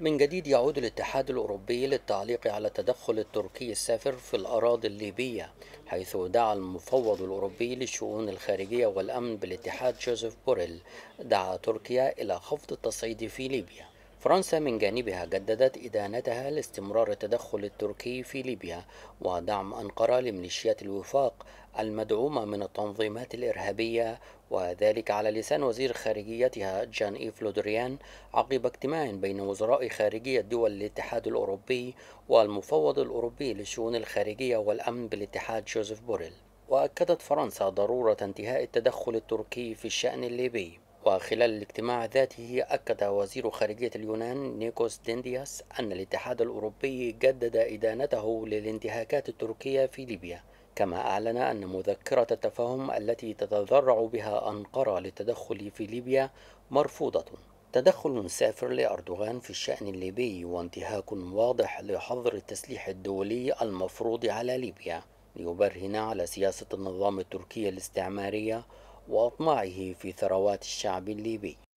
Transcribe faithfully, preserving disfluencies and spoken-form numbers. من جديد يعود الاتحاد الأوروبي للتعليق على التدخل التركي السافر في الأراضي الليبية، حيث دعا المفوض الأوروبي للشؤون الخارجية والأمن بالاتحاد جوزيف بوريل دعا تركيا إلى خفض التصعيد في ليبيا. فرنسا من جانبها جددت إدانتها لاستمرار التدخل التركي في ليبيا ودعم أنقرة لميليشيات الوفاق المدعومة من التنظيمات الإرهابية، وذلك على لسان وزير خارجيتها جان إيف لودريان عقب اجتماع بين وزراء خارجية دول الاتحاد الأوروبي والمفوض الأوروبي للشؤون الخارجية والأمن بالاتحاد جوزيف بوريل. وأكدت فرنسا ضرورة انتهاء التدخل التركي في الشأن الليبي. وخلال الاجتماع ذاته أكد وزير خارجية اليونان نيكوس ديندياس أن الاتحاد الأوروبي جدد إدانته للانتهاكات التركية في ليبيا، كما أعلن أن مذكرة التفاهم التي تتذرع بها أنقرة للتدخل في ليبيا مرفوضة. تدخل سافر لأردوغان في الشأن الليبي وانتهاك واضح لحظر التسليح الدولي المفروض على ليبيا، ليبرهن على سياسة النظام التركي الاستعمارية وأطماعه في ثروات الشعب الليبي.